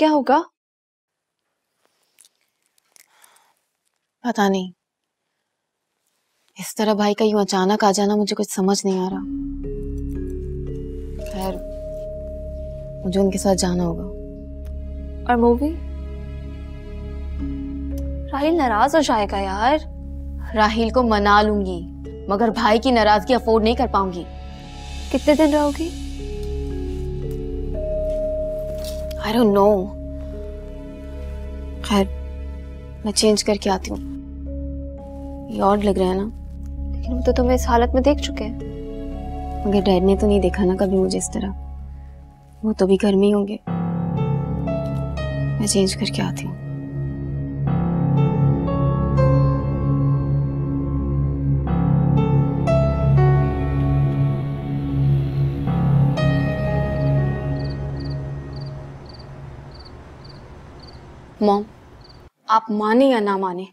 क्या होगा? पता नहीं, इस तरह भाई का यूं अचानक आ जाना मुझे कुछ समझ नहीं आ रहा। खैर, मुझे उनके साथ जाना होगा। और मूवी? राहिल नाराज हो जाएगा यार। राहिल को मना लूंगी मगर भाई की नाराजगी अफोर्ड नहीं कर पाऊंगी। कितने दिन रहोगी? I don't know. खैर, मैं चेंज करके आती हूँ। ये ऑड लग रहा है ना, लेकिन हम तो तुम्हें इस हालत में देख चुके हैं। मगर डैड ने तो नहीं देखा ना कभी मुझे इस तरह। वो तो भी घर में ही होंगे। मैं चेंज करके आती हूँ। मॉम, आप माने या ना माने,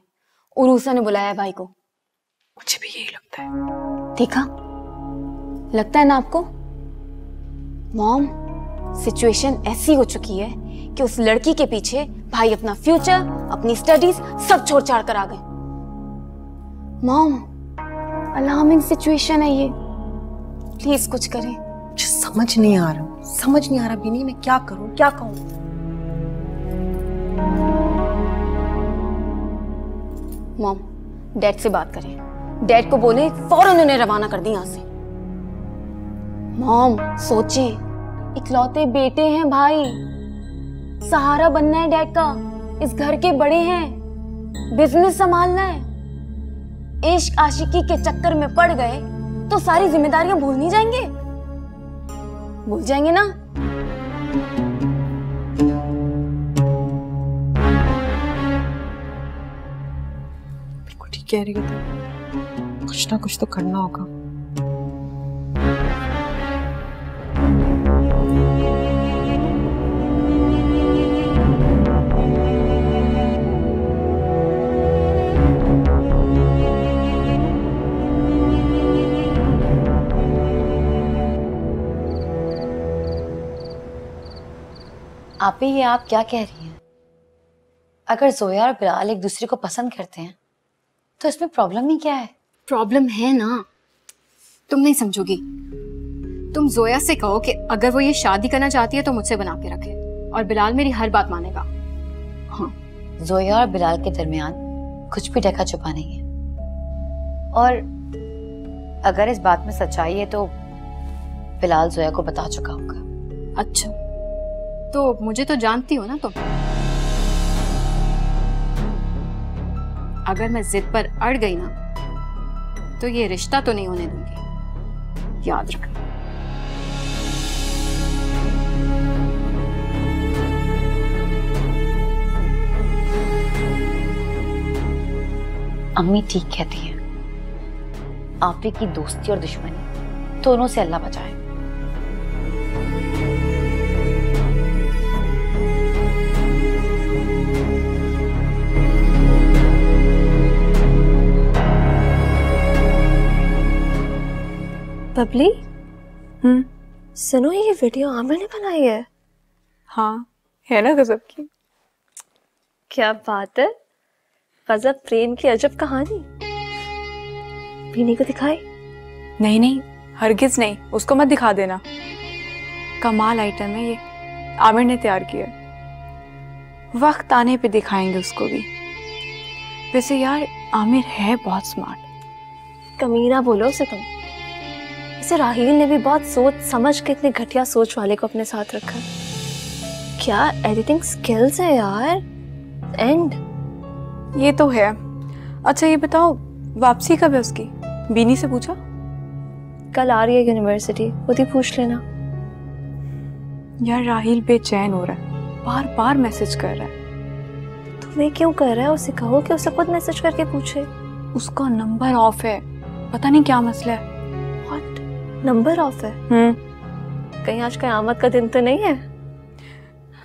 उरूसा ने बुलाया भाई को। मुझे भी यही लगता है। देखा, लगता है ना आपको? मॉम, सिचुएशन ऐसी हो चुकी है कि उस लड़की के पीछे भाई अपना फ्यूचर, अपनी स्टडीज सब छोड़ छाड़ कर आ गए। मॉम, अलार्मिंग सिचुएशन है ये। प्लीज कुछ करें। मुझे समझ नहीं आ रहा बीनी, मैं क्या करूं क्या कहूं। मॉम, डैड से बात करें। डैड को बोले फौरन उन्हें रवाना कर दें यहाँ से। मॉम, सोचे इकलौते बेटे हैं भाई, सहारा बनना है डैड का, इस घर के बड़े हैं, बिजनेस संभालना है। इश्क आशिकी के चक्कर में पड़ गए तो सारी जिम्मेदारियां भूल नहीं जाएंगे? भूल जाएंगे ना? कह रही हो तुम, कुछ ना कुछ तो करना होगा। आप ही, आप क्या कह रही हैं? अगर जोया और बिलाल एक दूसरे को पसंद करते हैं तो इसमें प्रॉब्लम ही क्या है? प्रॉब्लम है ना, तुम नहीं समझोगी। तुम जोया से कहो कि अगर वो ये शादी करना चाहती है तो मुझसे बना के रखे, और बिलाल मेरी हर बात मानेगा। हाँ, जोया और बिलाल के दरमियान कुछ भी ढका छुपा नहीं है, और अगर इस बात में सच्चाई है तो बिलाल जोया को बता चुका होगा। अच्छा, तो मुझे तो जानती हो ना तुम। अगर मैं जिद पर अड़ गई ना तो ये रिश्ता तो नहीं होने दूंगी, याद रखना। अम्मी ठीक कहती है, आपे की दोस्ती और दुश्मनी दोनों से अल्लाह बचाए। बबली, सुनो, ये वीडियो आमिर ने बनाई है। हाँ, है ना गजब की। क्या बात है, गजब प्रेम की अजब कहानी। बीनी को दिखाई? नहीं, हरगिज नहीं, उसको मत दिखा देना। कमाल आइटम है ये, आमिर ने तैयार किया। वक्त आने पे दिखाएंगे उसको भी। वैसे यार, आमिर है बहुत स्मार्ट। कमीना बोलो उसे तुम। राहिल ने भी बहुत सोच समझ के इतने घटिया सोच वाले को अपने साथ रखा। क्या एडिटिंग स्किल्स है यार। एंड ये तो है। अच्छा ये बताओ, वापसी कब है उसकी? बीनी से पूछा? कल आ रही है यूनिवर्सिटी, खुद ही पूछ लेना। यार राहिल बेचैन हो रहा है, बार बार मैसेज कर रहा है। तुम्हें क्यों कर रहा है? उसे कहो कि उसे खुद मैसेज करके पूछे। उसका नंबर ऑफ है, पता नहीं क्या मसला है। नंबर ऑफ है? कहीं आज कयामत का दिन तो नहीं है?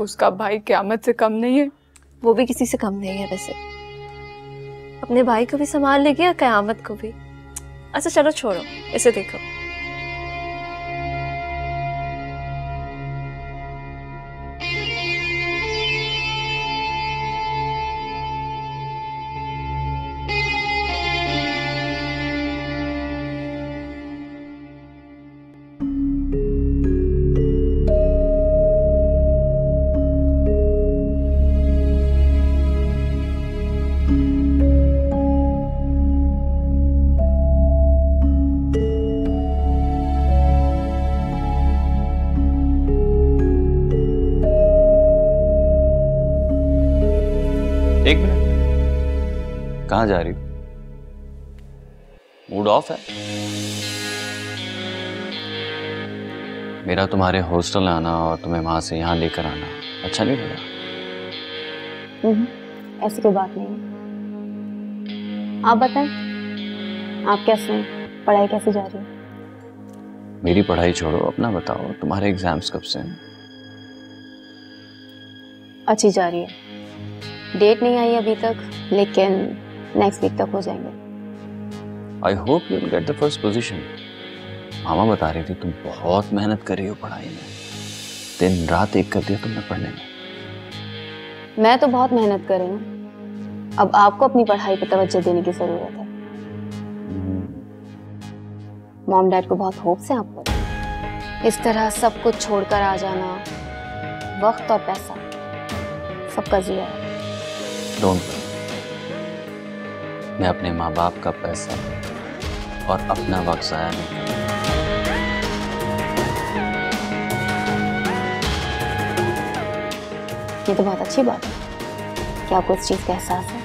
उसका भाई कयामत से कम नहीं है। वो भी किसी से कम नहीं है। वैसे अपने भाई को भी संभाल लेगी और कयामत को भी। अच्छा चलो छोड़ो, इसे देखो। कहाँ जा रही हो? मूड ऑफ है मेरा तुम्हारे हॉस्टल आना और तुम्हें वहां से यहाँ लेकर आना अच्छा नहीं लगा? नहीं, ऐसी कोई बात नहीं। आप बताएं, आप कैसे हैं? पढ़ाई कैसे जा रही है? मेरी पढ़ाई छोड़ो, अपना बताओ, तुम्हारे एग्जाम्स कब से हैं? अच्छी जा रही है, डेट नहीं आई अभी तक, लेकिन नेक्स्ट वीक तक हो जाएंगे। I hope you will get the first position. मामा बता रही थी तुम बहुत मेहनत कर रही हो पढ़ाई में, दिन रात एक कर दिया तुमने पढ़ने में। मैं तो बहुत मेहनत कर रही हूँ, अब आपको अपनी पढ़ाई पर तवज्जो देने की जरूरत है। मॉम डैड को बहुत होप्स हैं आप पर। इस तरह सब कुछ छोड़कर आ जाना, वक्त और पैसा सबका जिया है। मैं अपने माँ बाप का पैसा और अपना वक्त जाया नहीं करूंगा। ये तो बहुत अच्छी बात है कि आपको इस चीज का एहसास है।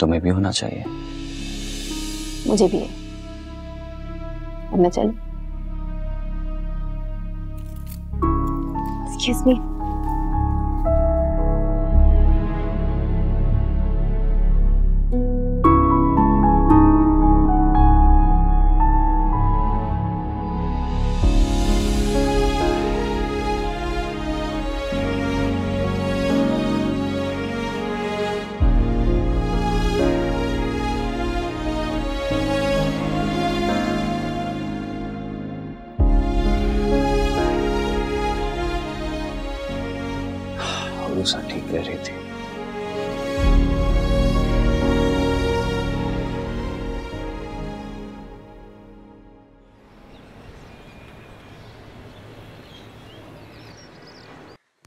तुम्हें भी होना चाहिए। मुझे भी है। अब मैं चलूं? Excuse me. ठीक कह रही थी,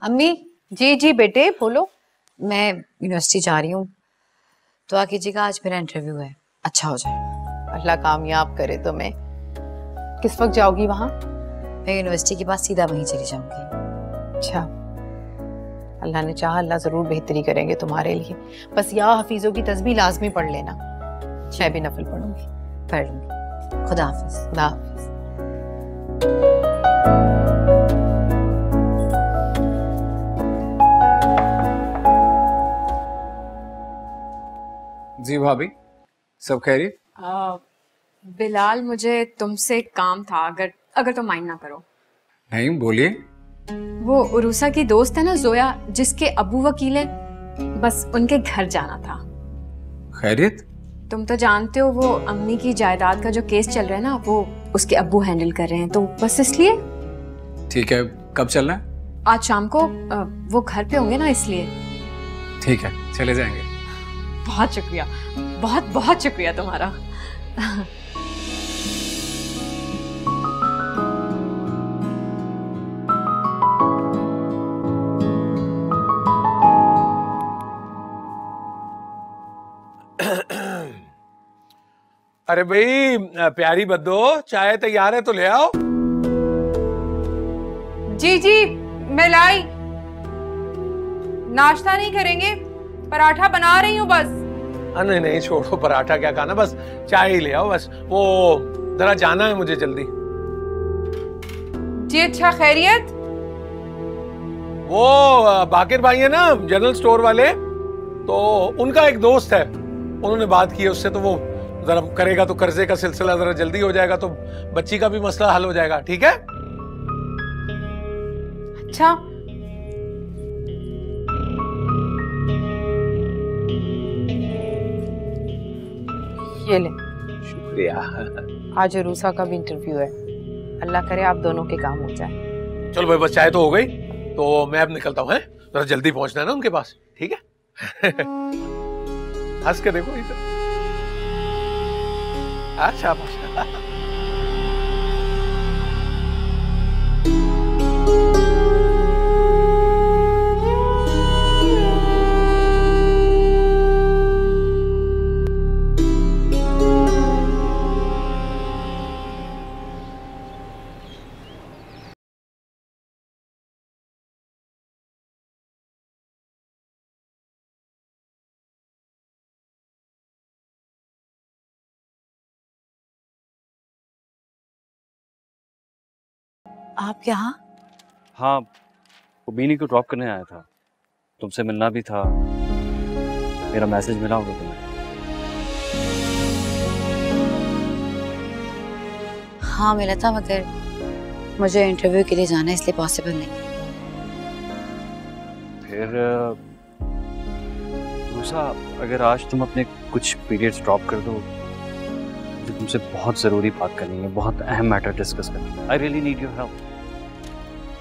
अम्मी। जी जी बेटे बोलो। मैं यूनिवर्सिटी जा रही हूँ, दुआ कीजिएगा आज मेरा इंटरव्यू है, अच्छा हो जाए। अल्लाह कामयाब करे तुम्हें। किस वक्त जाओगी वहाँ? मैं यूनिवर्सिटी के बाद सीधा वहीं चली जाऊंगी। अच्छा, अल्लाह ने चाहा अल्लाह जरूर बेहतरी करेंगे तुम्हारे लिए। बस या हफीजों की तस्बीह लाजमी पढ़ लेना। मैं भी नफल पढ़ूंगी, पढ़ लूंगी। खुदा हाफिज। खुदा हाफिज। जी भाभी, सब खैरियत? बिलाल, मुझे तुमसे एक काम था, अगर तुम माइंड ना करो। नहीं, बोलिए। वो उरूसा की दोस्त है ना जोया, जिसके अबू वकील हैं, बस उनके घर जाना था। खैरियत? तुम तो जानते हो वो अम्मी की जायदाद का जो केस चल रहा है ना, वो उसके अबू हैंडल कर रहे हैं, तो बस इसलिए। ठीक है, कब चलना है? आज शाम को। वो घर पे होंगे ना, इसलिए। ठीक है, चले जाएंगे। बहुत शुक्रिया, बहुत बहुत शुक्रिया तुम्हारा। अरे भाई प्यारी बद्दो, चाय तैयार है तो ले आओ। जी जी मैं लाई। नाश्ता नहीं करेंगे, पराठा बना रही हूँ बस। नहीं नहीं छोड़ो, पराठा क्या खाना, बस चाय ही ले आओ बस। वो जरा जाना है मुझे जल्दी। जी अच्छा, खैरियत? वो बाकिर भाई है ना, जनरल स्टोर वाले, तो उनका एक दोस्त है, उन्होंने बात की है उससे, तो वो जरा करेगा तो कर्जे का सिलसिला जरा जल्दी हो जाएगा, तो बच्ची का भी मसला हल हो जाएगा। ठीक है? अच्छा, ये ले। शुक्रिया। आज उरूसा का भी इंटरव्यू है, अल्लाह करे आप दोनों के काम हो जाए। चलो भाई, बस चाय तो हो गई, तो मैं अब निकलता हूँ। जरा जल्दी पहुंचना है ना उनके पास। ठीक है? हंस के देखो इधर। अच्छा, आप यहाँ? हाँ, वो बीनी को ड्रॉप करने आया था, तुमसे मिलना भी था, मेरा मैसेज मिला होगा तुम्हें। हाँ मिला था, मगर मुझे इंटरव्यू के लिए जाना इसलिए पॉसिबल नहीं। फिर रूसा, अगर आज तुम अपने कुछ पीरियड्स ड्रॉप कर दो, मुझे तुमसे बहुत ज़रूरी बात करनी है, बहुत अहम मैटर डिस्कस करनी है। I really need your help.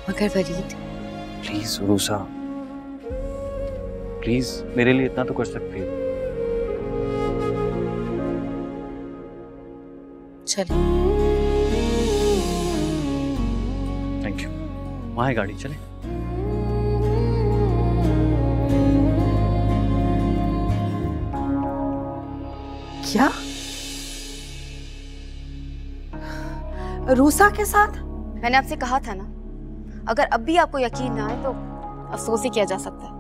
मगर वलीद। प्लीज रूसा, प्लीज मेरे लिए इतना तो कर सकती हो। चले। Thank you. वहाँ है गाड़ी, चले। क्या रूसा के साथ? मैंने आपसे कहा था ना, अगर अब भी आपको यकीन ना आए तो अफसोस ही किया जा सकता है।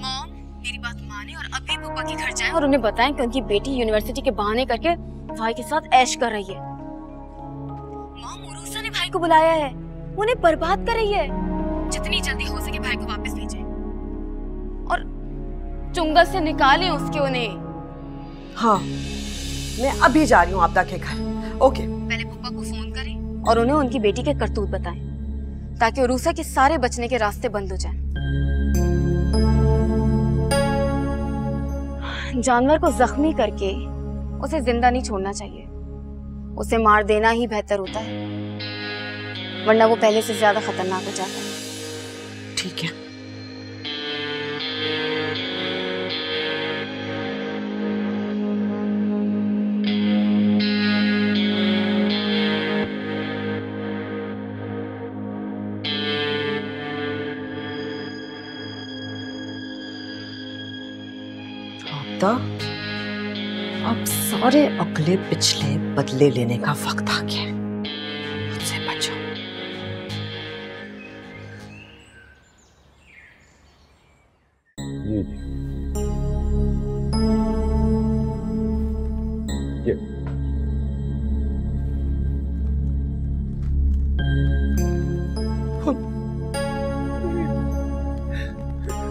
मॉम मेरी बात माने और अभी पापा के घर जाएं और उन्हें बताएं कि उनकी बेटी यूनिवर्सिटी के बहाने करके भाई के साथ ऐश कर रही है। मॉम उरुसा ने भाई को बुलाया है, उन्हें बर्बाद कर रही है। जितनी जल्दी हो सके भाई को वापस भेजें और चुंगल से निकालें उसके उन्हें। हाँ मैं अभी जा रही हूँ आपदा के घर। ओके, पहले पापा को फोन करें और उन्हें उनकी बेटी के करतूत बताएं ताकि उरुसा के सारे बचने के रास्ते बंद हो जाएं। जानवर को जख्मी करके उसे जिंदा नहीं छोड़ना चाहिए, उसे मार देना ही बेहतर होता है, वरना वो पहले से ज्यादा खतरनाक हो जाता है। ठीक है। अब सारे अगले पिछले बदले लेने का वक्त आ गया है। मुझसे बचो। ये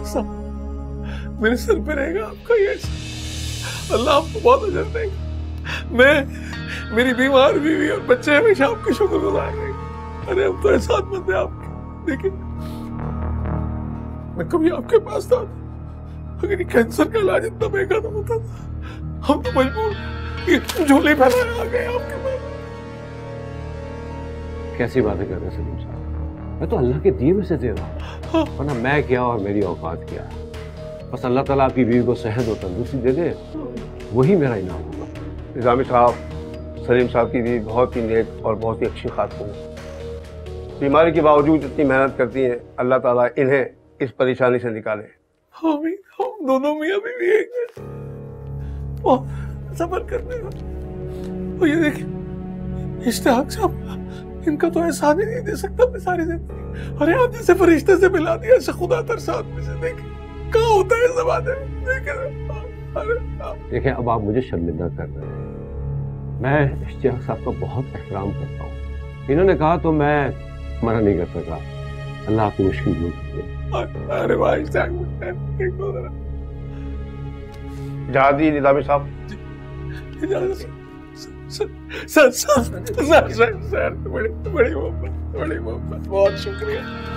सब मेरे सर पे रहेगा आपका। ये अल्लाह आपको बहुत अजर देगा। मैं, मेरी बीमार बीवी और बच्चे हमेशा आपके शुक्रगुजार रहेंगे। अरे हम तो एहसान मंद हैं आपके। देखिए मैं कभी आपके पास था अगर ये कैंसर का इलाज इतना महंगा ना होता, हम तो मजबूर ये झोले फैलाने आ गए आपके पास। कैसी बातें कर रहे हो सलीम साहब? मैं तो अल्लाह के दिए में से दे रहा हूँ, वरना मैं क्या और मेरी औकात क्या। बस अल्लाह ताला आपकी बीवी को सेहत और तंदुरुस्ती दे दे, वही मेरा इनाम होगा। निज़ामी साहब, सलीम साहब की बीवी बहुत ही नेक और बहुत ही अच्छी खातून है। बीमारी के बावजूद इतनी मेहनत करती हैं, अल्लाह ताला इन्हें इस परेशानी से निकाले। आमीन। हम दोनों मियां बीवी एक हैं, सब्र करने का। और ये देखिए इश्तियाक साहब, इनका तो एहसान ही नहीं दे सकता मैं सारी जिंदगी। अरे आप जैसे फरिश्ते से मिला दिया, ऐसे खुदा तरसाद में से। देखिए कहाँ होता है ज़माने में। देखें अब आप मुझे शर्मिंदा कर रहे हैं। मैं इश्तियाक साहब का बहुत एहतराम करता हूँ, इन्होंने कहा तो मैं मना नहीं कर सका। अल्लाह आपकी मुश्किल दूर करे। अरे भाई जहादी निज़ामी साहब, सर सर सर बड़ी मोहब्बत, बहुत शुक्रिया।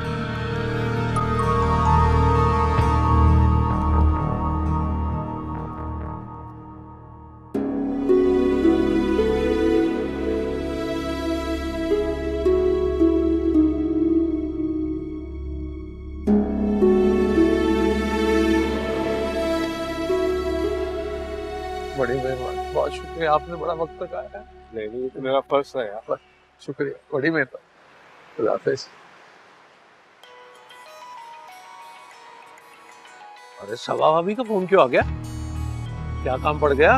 बहुत शुक्रिया, आपने बड़ा वक्त तक आया। नहीं ये तो मेरा फर्ज है यार। शुक्रिया, बड़ी मेहरबानी। अल्लाह हाफ़िज़। अरे सबा भाभी का फोन क्यों आ गया? क्या काम पड़ गया?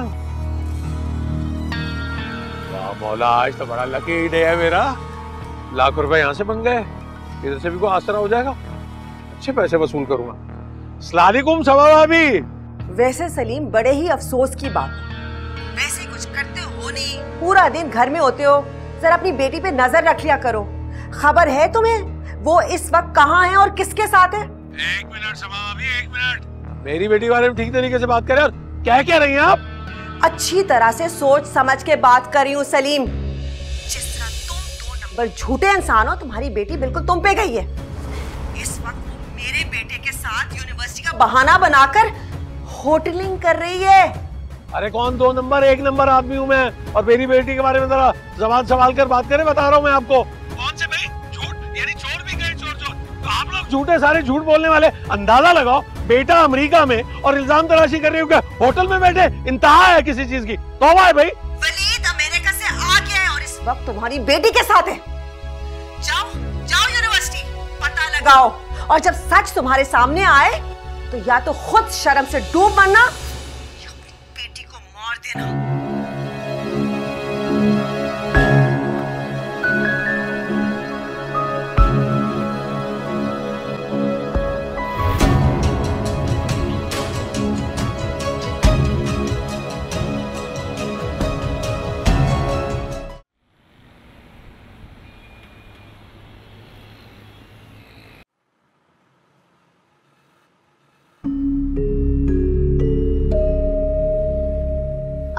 वाह मौला, आज तो बड़ा लकी डे है मेरा। लाख रुपए यहाँ से बन गए, इधर से भी कोई आसरा हो जाएगा। अच्छे पैसे वसूल करूंगा। अस्सलाम वालेकुम सबा भाभी। वैसे सलीम बड़े ही अफसोस की बात है, वैसे कुछ करते हो नहीं, पूरा दिन घर में होते हो। जरा अपनी बेटी पे नजर रख लिया करो, खबर है तुम्हें वो इस वक्त कहाँ है और किसके साथ है? एक मिनट समां, अभी एक मिनट। मेरी बेटी के बारे में ठीक तरीके से बात करें और क्या कह रही हैं आप? अच्छी तरह से सोच समझ के बात कर रही हूँ सलीम। जिस तरह तुम 2 नंबर झूठे इंसान हो, तुम्हारी बेटी बिल्कुल तुम पे गई है। इस वक्त मेरे बेटे के साथ यूनिवर्सिटी का बहाना बनाकर होटलिंग कर रही है। अरे कौन 2 नंबर, 1 नंबर आदमी हूँ मैं। और मेरी बेटी के बारे में जरा जवान संभाल कर बात करें, बता रहा हूँ मैं आपको। कौन से भाई झूठ, यानी चोर भी गए? चोर चोर तो आप लोग झूठे, सारे झूठ बोलने वाले। अंदाजा लगाओ, बेटा अमेरिका में और इल्जाम तराशी कर रही हूँ होटल में बैठे। इंतहा है किसी चीज की। तौबा है भाई। वलीद अमेरिका से आ गया है और इस वक्त तुम्हारी बेटी के साथ है। जाओ जाओ यूनिवर्सिटी, पता लगाओ, और जब सच तुम्हारे सामने आए तो या तो खुद शर्म से डूब मरना या अपनी बेटी को मार देना।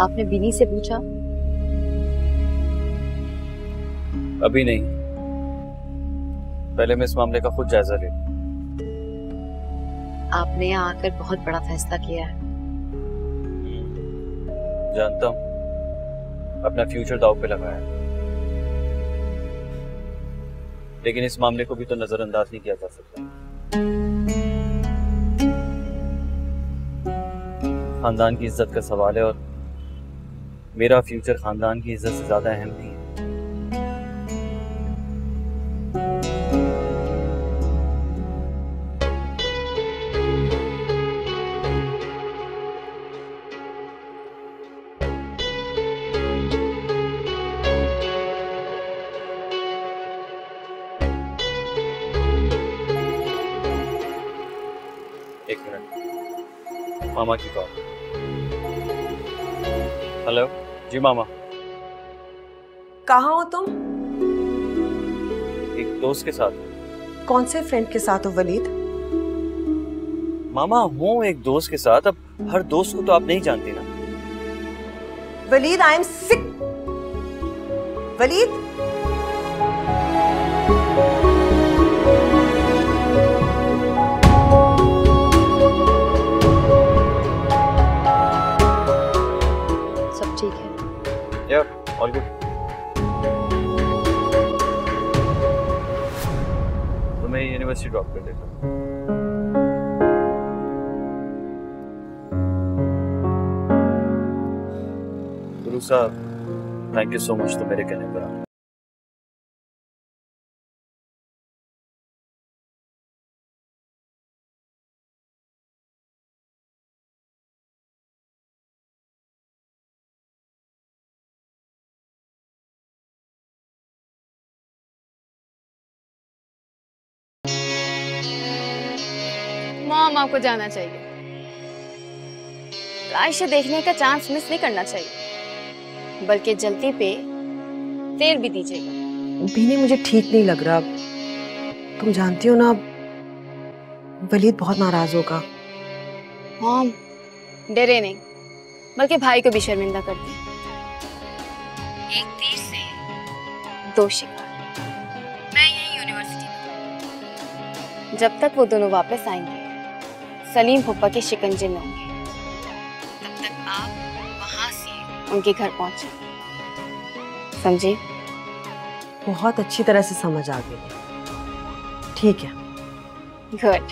आपने बीनी से पूछा? अभी नहीं, पहले मैं इस मामले का खुद जायजा ले। आपने यहाँ आकर बहुत बड़ा फैसला किया है। जानता हूँ, अपना फ्यूचर दाव पे लगाया, लेकिन इस मामले को भी तो नजरअंदाज नहीं किया जा सकता। खानदान की इज्जत का सवाल है और मेरा फ्यूचर खानदान की इज्जत से ज्यादा अहम नहीं है। एक मिनट, मामा की कॉल। हेलो। जी मामा। कहाँ हो तुम? एक दोस्त के साथ। कौन से फ्रेंड के साथ हो वलीद? मामा हूँ एक दोस्त के साथ। अब हर दोस्त को तो आप नहीं जानती ना। Waleed I am sick. Waleed all good। तो मैं यूनिवर्सिटी ड्रॉप कर देता हूँ। गुरु साहब थैंक यू सो मच, तो मेरे कहने पर आपको जाना चाहिए। राइश देखने का चांस मिस नहीं करना चाहिए, बल्कि जल्दी पे तेल भी दीजिएगा। बीनी मुझे ठीक नहीं लग रहा। तुम जानती हो ना वलीद बहुत नाराज होगा। हाँ, डरे नहीं बल्कि भाई को भी शर्मिंदा कर दे। एक तीर से 2 शिकार। मैं यही यूनिवर्सिटी जब तक वो दोनों वापस आएंगे सलीम फुप्पा के शिकंजे में होंगे, तब तक आप वहां से उनके घर पहुंचे। समझे? बहुत अच्छी तरह से समझ आ गई। ठीक है, गुड।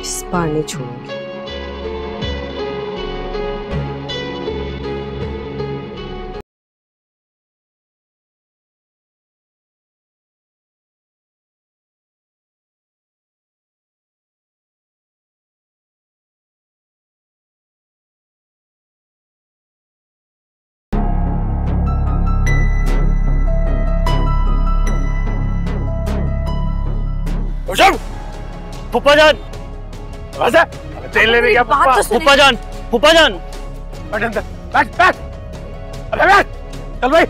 इस बार नहीं छोड़ूंगी। फुप्पा जान, तेल ले रही है। फुप्पा जान, फुप्पा जान, बैठ अंदर, बैठ बैठ, अबे बैठ, चल भाई।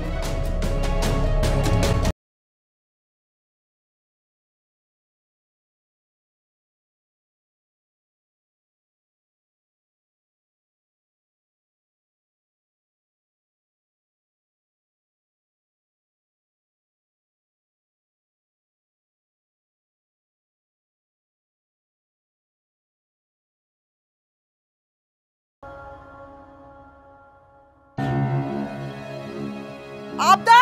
आपदा,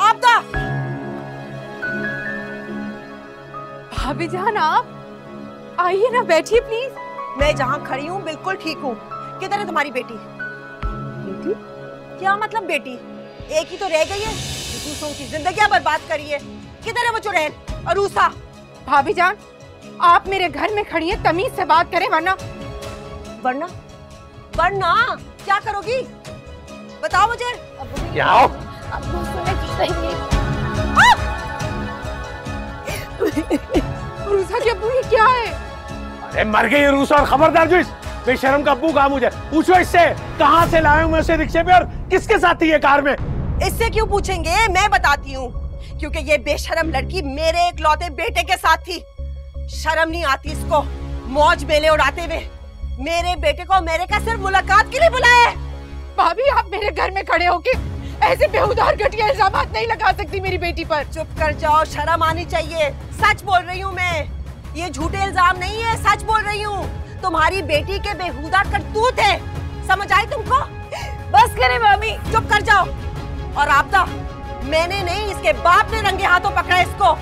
आपदा, भाभी जान आप आइए ना, बैठिए प्लीज। मैं जहाँ खड़ी हूँ बिल्कुल ठीक हूँ। किधर है तुम्हारी बेटी? बेटी? क्या मतलब बेटी? एक ही तो रह गई है, दूसरों की जिंदगी बर्बाद करी है। किधर है वो चुड़ैल अरूसा? भाभी जान आप मेरे घर में खड़ी हैं, तमीज से बात करें वरना वरना वरना क्या करोगी बताओ मुझे। क्या अब अरूसा की अब्बू ये क्या है? अरे मर गई अरूसा, और खबरदार जो इस बेशरम का अब्बू कहा मुझे पूछो इससे। कहाँ से लाए हूँ मैं उसे रिक्शे पे, और किसके साथ थी ये कार में? इससे क्यों पूछेंगे, मैं बताती हूँ। क्योंकि ये बेशरम लड़की मेरे इकलौते बेटे के साथ थी। शर्म नहीं आती इसको मौज मेले उड़ाते हुए। मेरे बेटे को अमेरिका सिर्फ मुलाकात के लिए बुलाया है। भाभी आप मेरे घर में खड़े होके ऐसे बेहुदा और घटिया इल्जाम नहीं लगा सकती मेरी बेटी पर। चुप कर जाओ, शर्म आनी चाहिए। सच बोल रही हूँ मैं, ये झूठे इल्जाम नहीं है, सच बोल रही हूँ। तुम्हारी बेटी के बेहुदा करतूत है, समझ आई तुमको? बस करे मामी, चुप कर जाओ। और आपदा, मैंने नहीं इसके बाप ने रंगे हाथों पकड़ा इसको।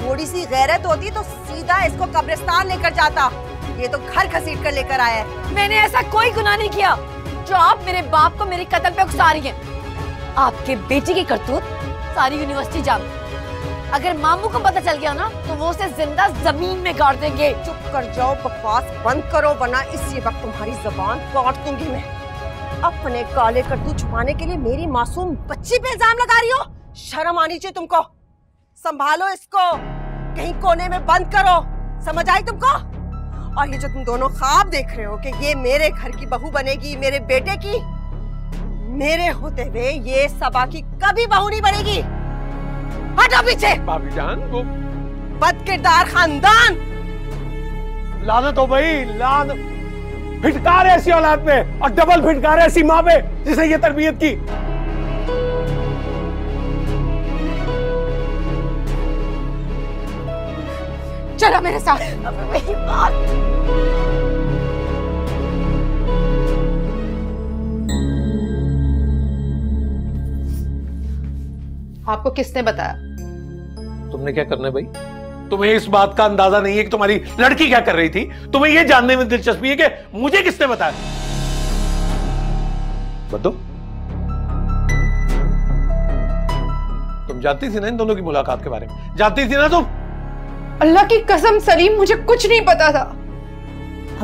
थोड़ी सी गैरत होती तो सीधा इसको कब्रिस्तान लेकर जाता, ये तो घर घसीट कर लेकर आया है। मैंने ऐसा कोई गुनाह नहीं किया जो आप मेरे बाप को मेरे कत्ल पे उकसा रही हैं। आपके बेटी की करतूत सारी यूनिवर्सिटी जाम। अगर मामू को पता चल गया ना तो वो उसे जिंदा जमीन में गाड़ देंगे। चुप कर जाओ, बकवास बंद करो वरना इसी वक्त तुम्हारी जबान काट दूंगी मैं। अपने काले करतूत छुपाने के लिए मेरी मासूम बच्ची पे इल्जाम लगा रही हो, शर्म आनी चाहिए तुमको। संभालो इसको, कहीं कोने में बंद करो, समझ आई तुमको? और ये जो तुम दोनों ख्वाब देख रहे हो कि ये मेरे घर की बहू बनेगी, मेरे बेटे की, मेरे होते हुए ये सबा की कभी बहू नहीं बनेगी। हटो पीछे। भाभी जान वो बदकिरदार खानदान, लानत हो भाई, लानत। फिटकार ऐसी औलाद पे और डबल फिटकार ऐसी माँ पे जिसने ये तरबियत की। चलो मेरे साथ। मेरी बात। आपको किसने बताया? तुमने क्या करना है भाई? तुम्हें इस बात का अंदाजा नहीं है कि तुम्हारी लड़की क्या कर रही थी? तुम्हें यह जानने में दिलचस्पी है कि मुझे किसने बताया? बताओ। तुम जानती थी ना इन दोनों की मुलाकात के बारे में? जानती थी ना तुम? अल्लाह की कसम सलीम, मुझे कुछ नहीं पता था।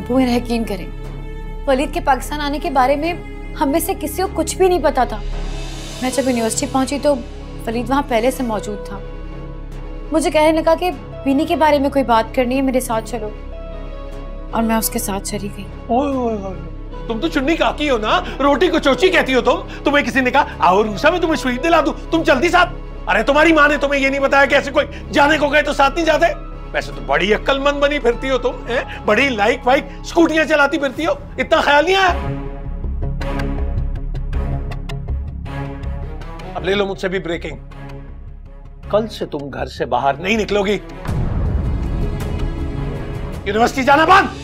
अबू मेरा यकीन करें, वलीद के पाकिस्तान आने के बारे में हम में से किसी को कुछ भी नहीं पता था। मैं जब यूनिवर्सिटी पहुंची तो वलीद वहाँ पहले से मौजूद था। मुझे कहने लगा कि बीनी के बारे में कोई बात करनी है, मेरे साथ चलो, और मैं उसके साथ चली गई। तुम तो चुन्नी काकी हो ना, रोटी को चोची कहती हो तुम। तुम्हें किसी ने कहा आओ रूसा में तुम्हें शहीद दिला दूं, तुम चलती साथ। अरे तुम्हारी माँ ने तुम्हें ये नहीं बताया कि ऐसे कोई जाने को गए तो साथ नहीं जाते? वैसे तो बड़ी अक्लमंद बनी फिरती हो तुम, हैं? बड़ी लाइक वाइक स्कूटियां चलाती फिरती हो, इतना ख्याल नहीं आया? अब ले लो मुझसे भी ब्रेकिंग। कल से तुम घर से बाहर नहीं निकलोगी, यूनिवर्सिटी जाना बंद।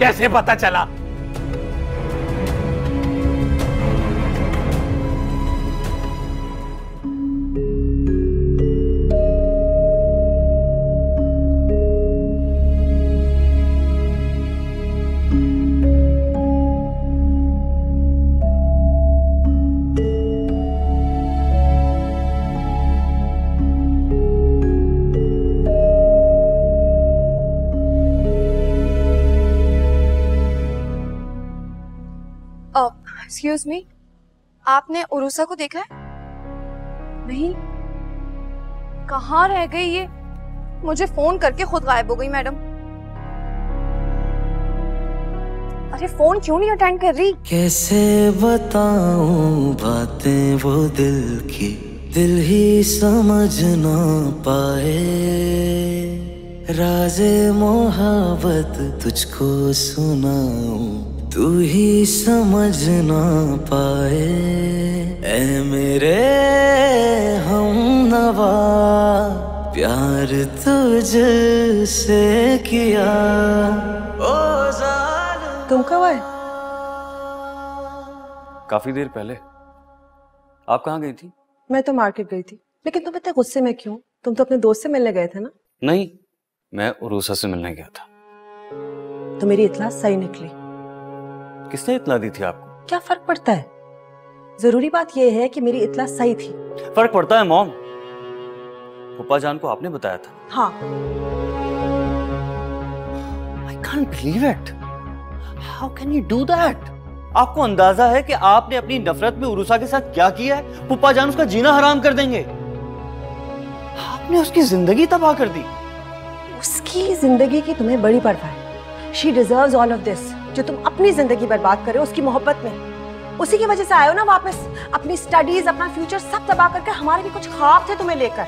कैसे पता चला? Excuse me, आपने उरुसा को देखा है? नहीं, कहाँ रह गई ये? मुझे फोन करके खुद गायब हो गई मैडम। अरे फोन क्यों नहीं अटेंड कर रही? कैसे बताऊं बातें वो दिल की, दिल ही समझ ना पाए। राज़े मोहब्बत तुझको सुनाऊं तू ही समझ ना पाए। ऐ मेरे हमनवा प्यार तुझसे किया। तुम कब आए? काफी देर पहले। आप कहाँ गई थी? मैं तो मार्केट गई थी। लेकिन तुम इतने गुस्से में क्यों? तुम तो अपने दोस्त से मिलने गए थे ना? नहीं, मैं उरूसा से मिलने गया था। तो मेरी इतला सही निकली। किसने इतला दी थी आपको? क्या फर्क पड़ता है? जरूरी बात यह है कि मेरी इतला सही थी। फर्क पड़ता है मॉम, पप्पा जान को आपने बताया था। हाँ। I can't believe it. How can you do that? आपको अंदाजा है कि आपने अपनी नफरत में उरूसा के साथ क्या किया है? पप्पा जान उसका जीना हराम कर देंगे। आपने उसकी जिंदगी तबाह कर दी। उसकी जिंदगी की तुम्हें बड़ी परवाह है। She deserves all of this. जो तुम अपनी जिंदगी बर्बाद कर रहे हो उसकी मोहब्बत में, उसी की वजह से आए हो ना वापस। अपनी स्टडीज, अपना फ्यूचर सब तबाह करके। हमारे भी कुछ ख्वाब थे तुम्हें लेकर,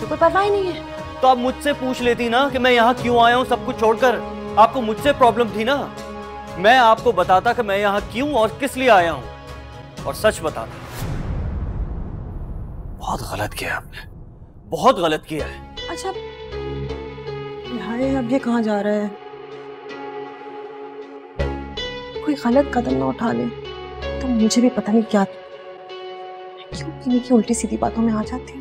तो कोई परवाह ही नहीं है। तो आप मुझसे पूछ लेती ना कि मैं यहाँ क्यों आया हूँ सब कुछ छोड़कर। आपको मुझसे प्रॉब्लम थी ना, मैं आपको बताता कि मैं यहाँ क्यों और किस लिए आया हूं। और सच बताता, बहुत गलत किया आपने, बहुत गलत किया है। अच्छा भाई, अब ये कहाँ जा रहा है? कोई गलत कदम ना उठा ले तो मुझे भी पता नहीं क्या क्यों पीने की उल्टी सीधी बातों में आ जाती है।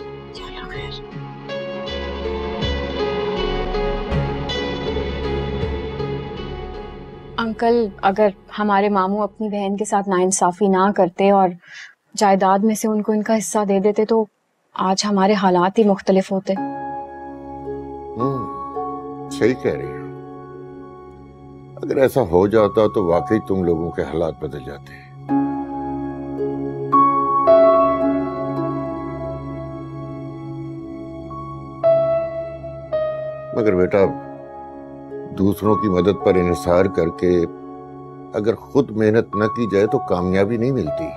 अंकल, अगर हमारे मामू अपनी बहन के साथ नाइंसाफी ना करते और जायदाद में से उनको इनका हिस्सा दे देते तो आज हमारे हालात ही मुख्तलिफ होते। सही कह रही हो। अगर ऐसा हो जाता तो वाकई तुम लोगों के हालात बदल जाते। मगर बेटा, दूसरों की मदद पर इंसार करके अगर खुद मेहनत न की जाए तो कामयाबी नहीं मिलती।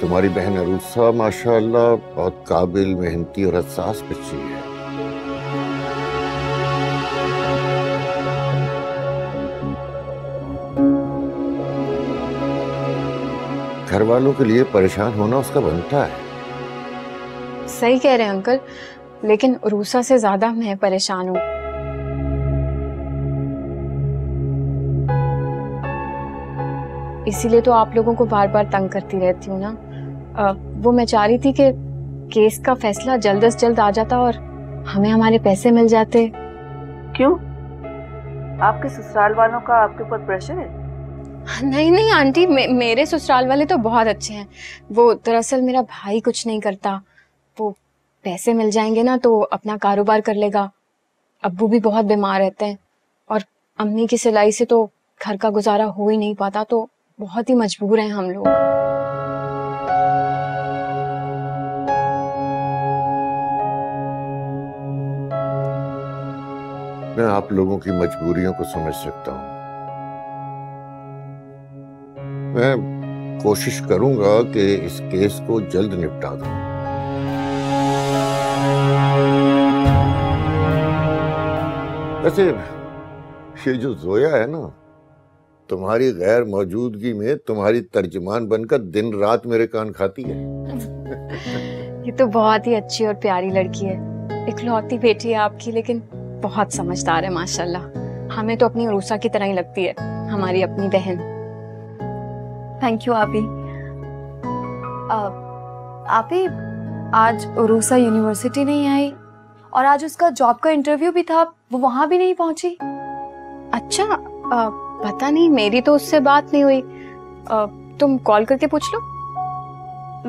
तुम्हारी बहन अरूसा माशाअल्लाह बहुत काबिल, मेहनती और हसास बच्ची है। घर वालों के लिए परेशान होना उसका बनता है। सही कह रहे हैं अंकल, लेकिन उरूसा से ज्यादा मैं परेशान हूँ। इसीलिए तो आप लोगों को बार बार तंग करती रहती हूँ ना। वो मैं चाह रही थी कि केस का फैसला जल्द से जल्द आ जाता और हमें हमारे पैसे मिल जाते। क्यों? आपके ससुराल वालों का आपके ऊपर प्रेशर है? नहीं नहीं आंटी, मेरे ससुराल वाले तो बहुत अच्छे हैं। वो दरअसल मेरा भाई कुछ नहीं करता, वो पैसे मिल जाएंगे ना तो अपना कारोबार कर लेगा। अब्बू भी बहुत बीमार रहते हैं और अम्मी की सिलाई से तो घर का गुजारा हो ही नहीं पाता, तो बहुत ही मजबूर हैं हम लोग। मैं आप लोगों की मजबूरियों को समझ सकता हूँ। मैं कोशिश करूंगा कि इस केस को जल्द निपटा दूं। वैसे ये जो जोया है ना, तुम्हारी गैर मौजूदगी में तुम्हारी तर्जमान बनकर दिन रात मेरे कान खाती है। ये तो बहुत ही अच्छी और प्यारी लड़की है। इकलौती बेटी है आपकी, लेकिन बहुत समझदार है माशाल्लाह। हमें तो अपनी उरूसा की तरह ही लगती है, हमारी अपनी बहन। थैंक यू आपी। आपी, आज उरूसा यूनिवर्सिटी नहीं आई और आज उसका जॉब का इंटरव्यू भी था, वो वहाँ भी नहीं पहुँची। अच्छा, पता नहीं, मेरी तो उससे बात नहीं हुई। तुम कॉल करके पूछ लो।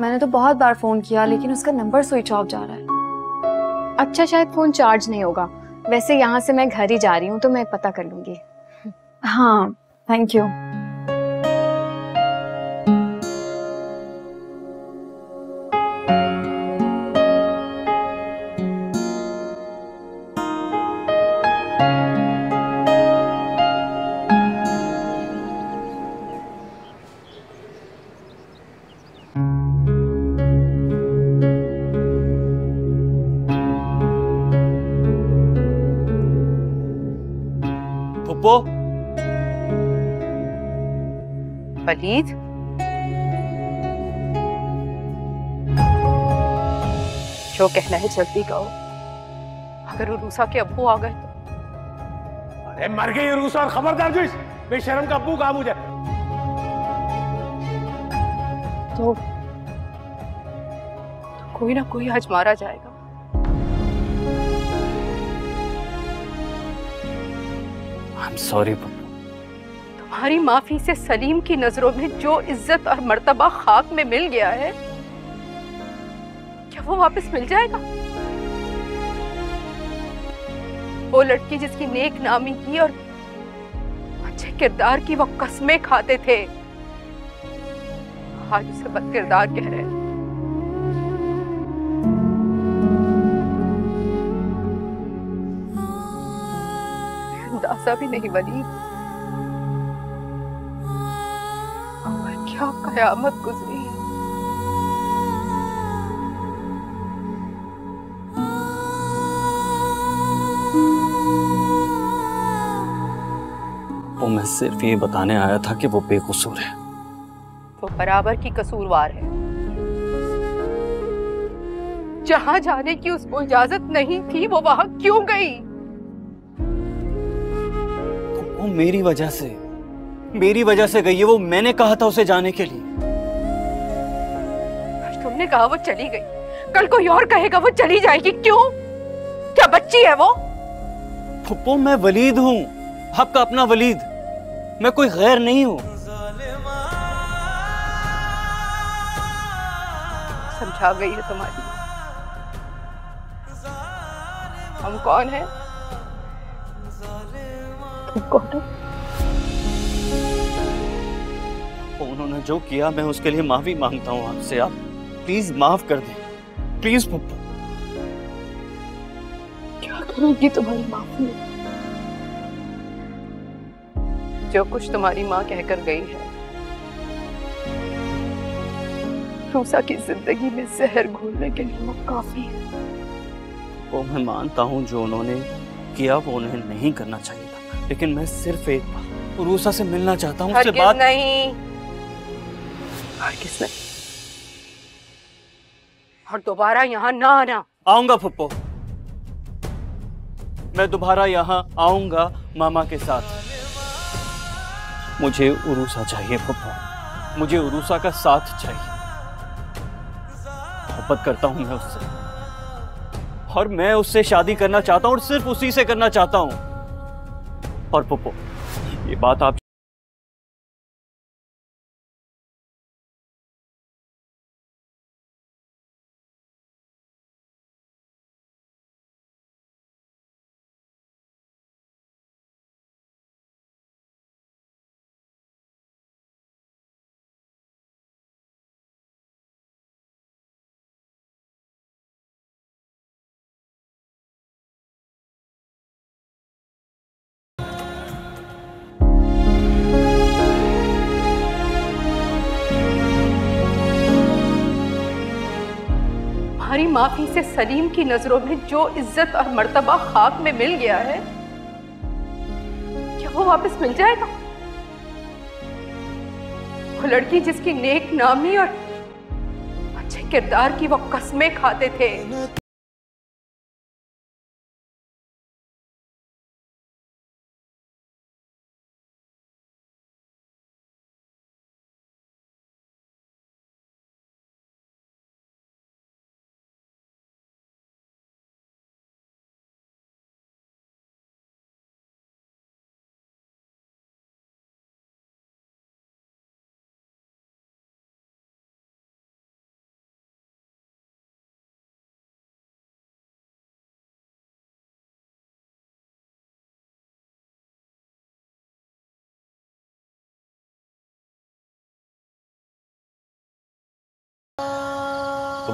मैंने तो बहुत बार फोन किया लेकिन उसका नंबर स्विच ऑफ जा रहा है। अच्छा, शायद फोन चार्ज नहीं होगा। वैसे यहाँ से मैं घर ही जा रही हूँ तो मैं पता कर लूँगी। हाँ, थैंक यू। वलीद, जो कहना है जल्दी कहो, अगर उरूसा के अब्बू आ गए तो। अरे मर गई उरूसा, और खबरदार जो इस बेशर्म का अब्बू काम हो जाए। तो कोई ना कोई आज मारा जाएगा। I'm sorry पप्पू, तुम्हारी माफी से सलीम की नजरों में जो इज्जत और मर्तबा खाक में मिल गया है, क्या वो वापस मिल जाएगा? वो लड़की जिसकी नेक नामी की और अच्छे किरदार की वो कसमें खाते थे, आज उसे बद किरदार कह रहे हैं। अंदाजा भी नहीं बनी क्या कयामत गुजरी है। वो मैं सिर्फ ये बताने आया था कि वो बेकसूर है। वो बराबर की कसूरवार है। जहां जाने की उसको इजाजत नहीं थी वो वहां क्यों गई? तो वो मेरी वजह से गई है। वो मैंने कहा था उसे जाने के लिए। तुमने कहा वो चली गई, कल कोई और कहेगा वो चली जाएगी। क्यों? क्या बच्ची है वो? फुप्पो मैं वलीद हूँ, आपका अपना वलीद। मैं कोई गैर नहीं हूँ। समझा गई है तुम्हारी। हम कौन है? तुम कौन है? उन्होंने जो किया मैं उसके लिए माफी मांगता हूँ आपसे। आप प्लीज माफ कर दें, प्लीज पप्पू। क्या करेगी तुम्हारी माफी? जो कुछ तुम्हारी माँ कहकर गई है, रूसा की जिंदगी में जहर घोलने के लिए वो काफी है। वो मैं मानता हूँ जो उन्होंने किया वो उन्हें नहीं करना चाहिए था, लेकिन मैं सिर्फ एक बार रूसा से मिलना चाहता हूँ। उससे बात नहीं किसने? और दोबारा यहाँ ना आना। आऊंगा फुप्पो, मैं दोबारा यहाँ आऊंगा मामा के साथ। मुझे उरूसा चाहिए फुप्पो, मुझे उरूसा का साथ चाहिए। मोहब्बत करता हूँ मैं उससे और मैं उससे शादी करना चाहता हूँ और सिर्फ उसी से करना चाहता हूँ। और फुप्पो ये बात आप माफी से सलीम की नजरों में जो इज्जत और मर्तबा खाक में मिल गया है, क्या वो वापस मिल जाएगा? वो लड़की जिसकी नेक नामी और अच्छे किरदार की वो कसमें खाते थे।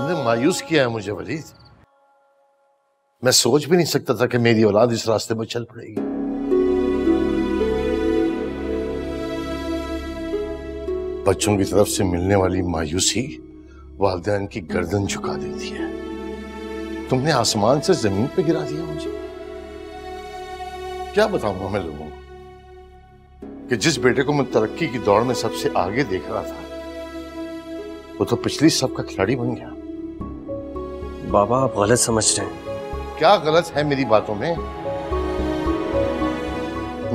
तुमने मायूस किया है मुझे वलीद। मैं सोच भी नहीं सकता था कि मेरी औलाद इस रास्ते पर चल पड़ेगी। बच्चों की तरफ से मिलने वाली मायूसी वालिदैन की गर्दन झुका देती है। तुमने आसमान से जमीन पे गिरा दिया मुझे। क्या बताऊंगा मैं लोगों को कि जिस बेटे को मैं तरक्की की दौड़ में सबसे आगे देख रहा था वो तो पिछली सब का खिलाड़ी बन गया। बाबा आप गलत समझ रहे हैं। क्या गलत है मेरी बातों में?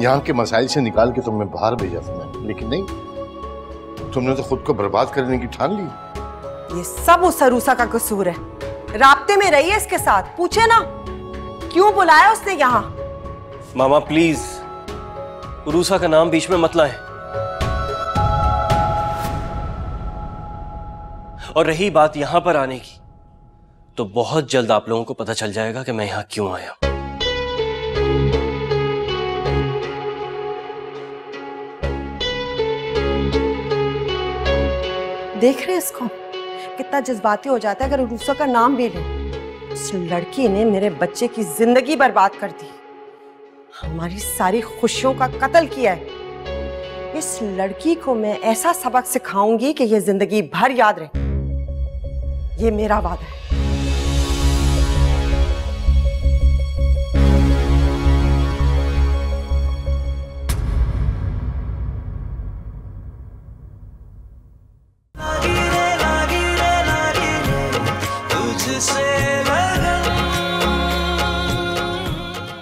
यहाँ के मसाइल से निकाल के तुमने बाहर भेजा था मैंने, लेकिन नहीं, तुमने तो खुद को बर्बाद करने की ठान ली। ये सब उस अरूसा का कसूर है। राब्ते में रहिए इसके साथ, पूछे ना क्यों बुलाया उसने यहाँ। मामा प्लीज उरूसा का नाम बीच में मत लाएं। और रही बात यहां पर आने की, तो बहुत जल्द आप लोगों को पता चल जाएगा कि मैं यहां क्यों आया। देख रहे हैं इसको कितना जज्बाती हो जाता है अगर उरूसा का नाम भी ले। उस लड़की ने मेरे बच्चे की जिंदगी बर्बाद कर दी, हमारी सारी खुशियों का कत्ल किया है। इस लड़की को मैं ऐसा सबक सिखाऊंगी कि ये जिंदगी भर याद रहे। ये मेरा वादा है।